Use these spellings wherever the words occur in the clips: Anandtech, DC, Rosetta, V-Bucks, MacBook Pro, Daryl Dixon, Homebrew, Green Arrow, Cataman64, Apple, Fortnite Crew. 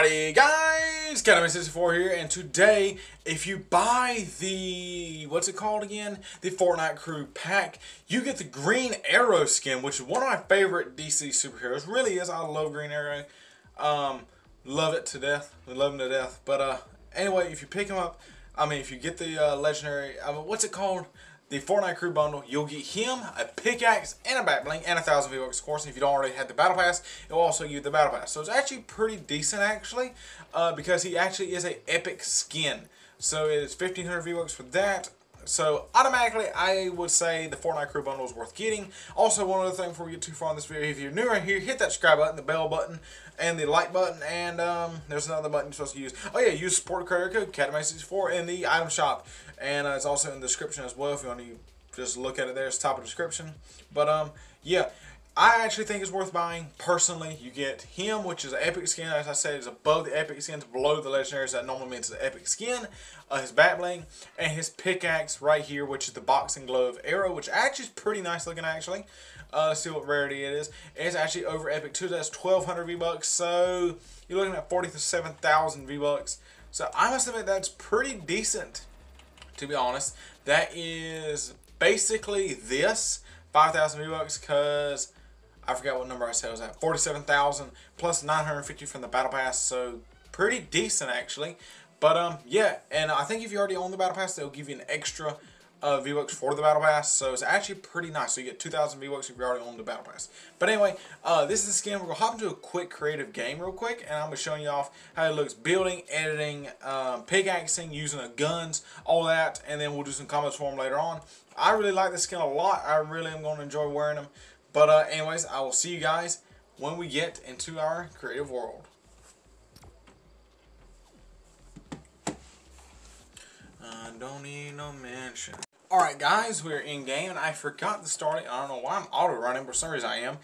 Alrighty guys, Cataman64 here, and today if you buy the, what's it called again? The Fortnite Crew pack, you get the Green Arrow skin, which is one of my favorite DC superheroes. Really is. I love Green Arrow. Love it to death. We love him to death. But anyway, if you pick him up, I mean if you get the legendary, what's it called? The Fortnite Crew bundle, you'll get him, a pickaxe, and a back bling, and 1,000 V-Bucks, of course. And if you don't already have the battle pass, it'll also give you the battle pass. So it's actually pretty decent, actually, because he actually is an epic skin. So it's 1,500 V-Bucks for that. So automatically, I would say the Fortnite Crew bundle is worth getting. Also, one other thing before we get too far in this video, if you're new right here, hit that subscribe button, the bell button, and the like button, and there's another button you're supposed to use. Oh yeah, use support creator code Cataman64 in the item shop, and it's also in the description as well. If you want to just look at it, there, it's top of the description. But yeah. I actually think it's worth buying. Personally, you get him, which is an epic skin. As I said, it's above the epic skins, below the legendaries. That normally means the epic skin, his bat bling, and his pickaxe right here, which is the boxing glove arrow, which actually is pretty nice looking, actually. Let's see what rarity it is. It's actually over epic too. That's 1,200 V-Bucks. So you're looking at 47,000 V-Bucks. So I must admit that's pretty decent, to be honest. That is basically this 5,000 V-Bucks, because I forgot what number I said it was at. 47,000 plus 950 from the battle pass, so pretty decent actually. But yeah, and I think if you already own the battle pass, they'll give you an extra V-Bucks for the battle pass, so it's actually pretty nice. So you get 2,000 V-Bucks if you already own the battle pass. But anyway, this is the skin. We're gonna hop into a quick creative game real quick, and I'm gonna be showing you off how it looks: building, editing, pickaxing, using guns, all that, and then we'll do some comments for them later on. I really like this skin a lot. I really am gonna enjoy wearing them. But anyways, I will see you guys when we get into our creative world. I don't need no mention. Alright guys, we're in game, and I forgot to start it. I don't know why I'm auto running, for some reason I am.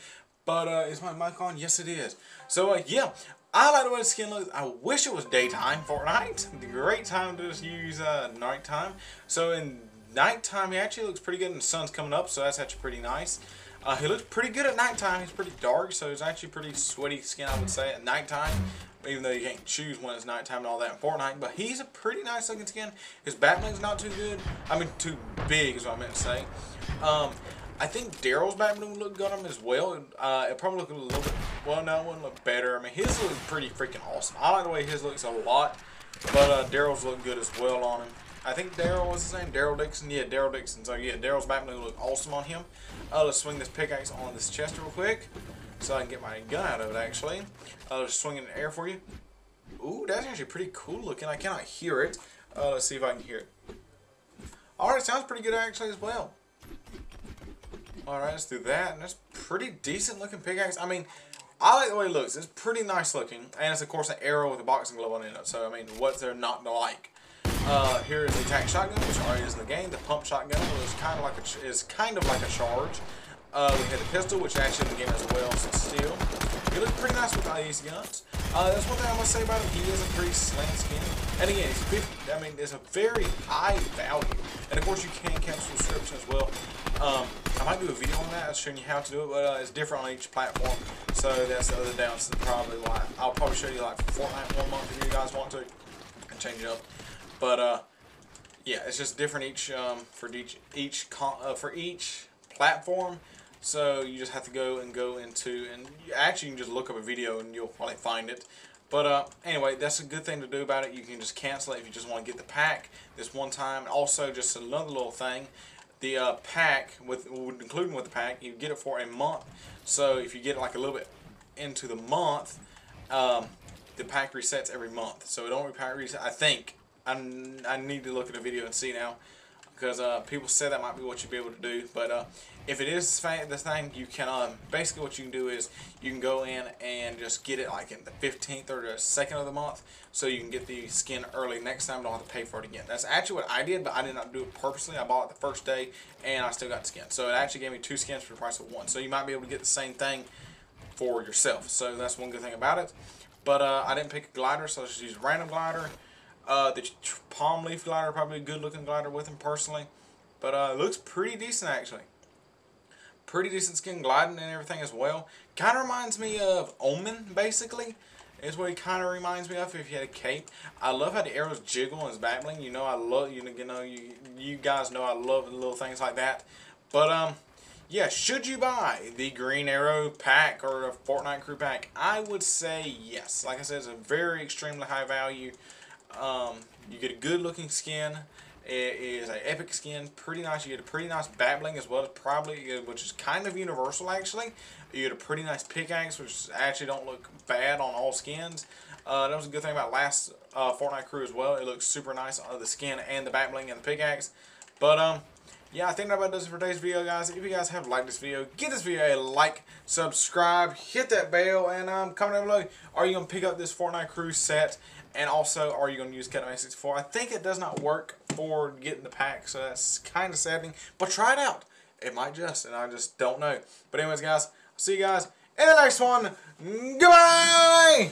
But is my mic on? Yes it is. So yeah, I like the way the skin looks. I wish it was daytime Fortnite. It's a great time to just use nighttime. So in nighttime he actually looks pretty good, and the sun's coming up, so that's actually pretty nice. He looks pretty good at nighttime. He's pretty dark, so it's actually pretty sweaty skin, I would say, at nighttime. Even though you can't choose when it's nighttime and all that in Fortnite, but he's a pretty nice looking skin. His back bling's not too good. I mean, too big is what I meant to say. I think Daryl's back bling would look good on him as well. It probably looked a little bit, well, no, it wouldn't look better. I mean, his looks pretty freaking awesome. I like the way his looks a lot, but Daryl's look good as well on him. I think Daryl was his name, Daryl Dixon. Yeah, Daryl Dixon. So yeah, Daryl's back bling look awesome on him. Let's swing this pickaxe on this chest real quick, so I can get my gun out of it. Actually, I'll just swing it in the air for you. Ooh, that's actually pretty cool looking. I cannot hear it. Let's see if I can hear it. All right, sounds pretty good actually as well. All right, let's do that. And that's pretty decent looking pickaxe. I mean, I like the way it looks. It's pretty nice looking, and it's of course an arrow with a boxing glove on it. So I mean, what's there not to like? Here is the attack shotgun, which already is in the game. The pump shotgun is kind of like a charge. We had the pistol, which actually in the game as well. So still, he looks pretty nice with all these guns. That's one thing I must say about him. He is a pretty slim skin, and again, he's 50. I mean, it's a very high value, and of course, you can cancel subscription as well. I might do a video on that, showing you how to do it, but it's different on each platform. So that's the other downside, probably why I'll probably show you like Fortnite 1 month if you guys want to, and change it up. But yeah, it's just different each for each platform. So you just have to go into, and you actually can just look up a video and you'll probably find it. But anyway, that's a good thing to do about it. You can just cancel it if you just want to get the pack this one time. And also, just another little thing, the pack with including with the pack, you get it for a month. So if you get like a little bit into the month, the pack resets every month. So it only pack reset, I think. I need to look at the video and see now, because people said that might be what you'd be able to do. But if it is this thing, you can basically what you can do is you can go in and just get it like in the 15th or the 2nd of the month, so you can get the skin early next time. Don't have to pay for it again. That's actually what I did, but I did not do it purposely. I bought it the first day and I still got the skin, so it actually gave me 2 skins for the price of 1. So you might be able to get the same thing for yourself. So that's one good thing about it. But I didn't pick a glider, so I just used a random glider. The palm leaf glider, probably a good looking glider with him personally, but looks pretty decent actually. Pretty decent skin, gliding and everything as well. Kind of reminds me of Omen basically, It's what it kind of reminds me of if you had a cape. I love how the arrows jiggle and it's babbling. You know, I love, you guys know I love little things like that. But, yeah, should you buy the Green Arrow pack or a Fortnite Crew pack? I would say yes. Like I said, it's a very extremely high value. You get a good looking skin. It is an epic skin, pretty nice. You get a pretty nice babbling as well, as probably, which is kind of universal actually. You get a pretty nice pickaxe, which actually don't look bad on all skins. That was a good thing about last Fortnite Crew as well. It looks super nice on the skin and the babbling and the pickaxe. But yeah, I think that about does it for today's video, guys. If you guys have liked this video, give this video a like, subscribe, hit that bell, and comment down below. Are you going to pick up this Fortnite Crew set? And also, are you going to use Cataman64? I think it does not work for getting the pack, so that's kind of saddening. But try it out. It might just, and I just don't know. But anyways, guys, I'll see you guys in the next one. Goodbye!